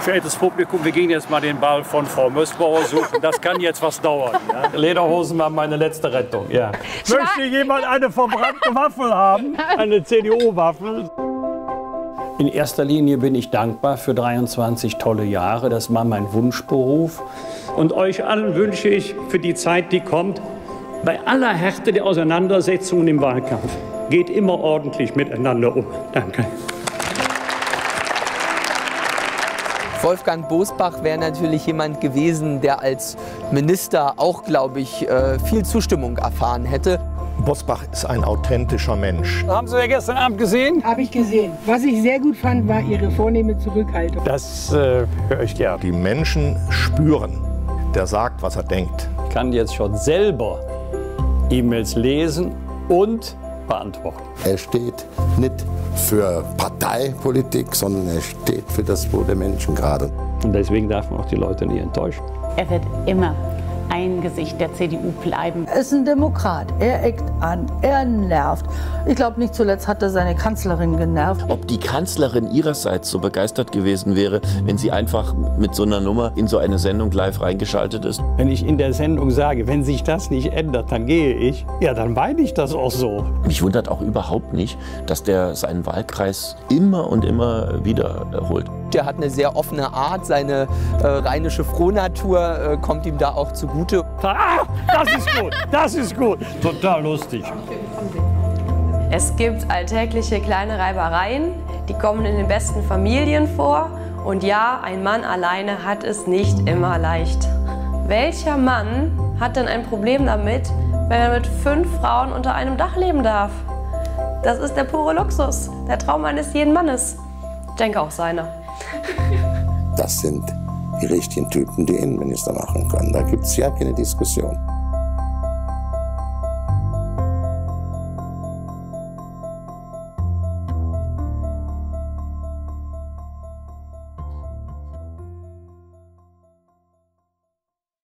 verehrtes Publikum, wir gehen jetzt mal den Ball von Frau Mößbauer suchen. Das kann jetzt was dauern. Ja? Lederhosen waren meine letzte Rettung. Ja. Möchte jemand eine verbrannte Waffel haben? Eine CDU-Waffel? In erster Linie bin ich dankbar für 23 tolle Jahre. Das war mein Wunschberuf. Und euch allen wünsche ich für die Zeit, die kommt, bei aller Härte der Auseinandersetzungen im Wahlkampf, geht immer ordentlich miteinander um. Danke. Wolfgang Bosbach wäre natürlich jemand gewesen, der als Minister auch, glaube ich, viel Zustimmung erfahren hätte. Bosbach ist ein authentischer Mensch. Haben Sie ja gestern Abend gesehen? Habe ich gesehen. Was ich sehr gut fand, war Ihre vornehme Zurückhaltung. Das höre ich gerne. Die Menschen spüren, der sagt, was er denkt. Ich kann jetzt schon selber E-Mails lesen und beantworten. Er steht nicht für Parteipolitik, sondern er steht für das Wohl der Menschen gerade. Und deswegen darf man auch die Leute nie enttäuschen. Er wird immer ein Gesicht der CDU bleiben. Er ist ein Demokrat, er eckt an, er nervt. Ich glaube, nicht zuletzt hat er seine Kanzlerin genervt. Ob die Kanzlerin ihrerseits so begeistert gewesen wäre, wenn sie einfach mit so einer Nummer in so eine Sendung live reingeschaltet ist? Wenn ich in der Sendung sage, wenn sich das nicht ändert, dann gehe ich, ja, dann meine ich das auch so. Mich wundert auch überhaupt nicht, dass der seinen Wahlkreis immer und immer wieder erholt. Der hat eine sehr offene Art, seine rheinische Frohnatur kommt ihm da auch zugute. Ah, das ist gut, das ist gut. Total lustig. Es gibt alltägliche kleine Reibereien, die kommen in den besten Familien vor. Und ja, ein Mann alleine hat es nicht immer leicht. Welcher Mann hat denn ein Problem damit, wenn er mit 5 Frauen unter einem Dach leben darf? Das ist der pure Luxus, der Traum eines jeden Mannes. Ich denke auch seiner. Das sind die richtigen Typen, die Innenminister machen können. Da gibt es ja keine Diskussion.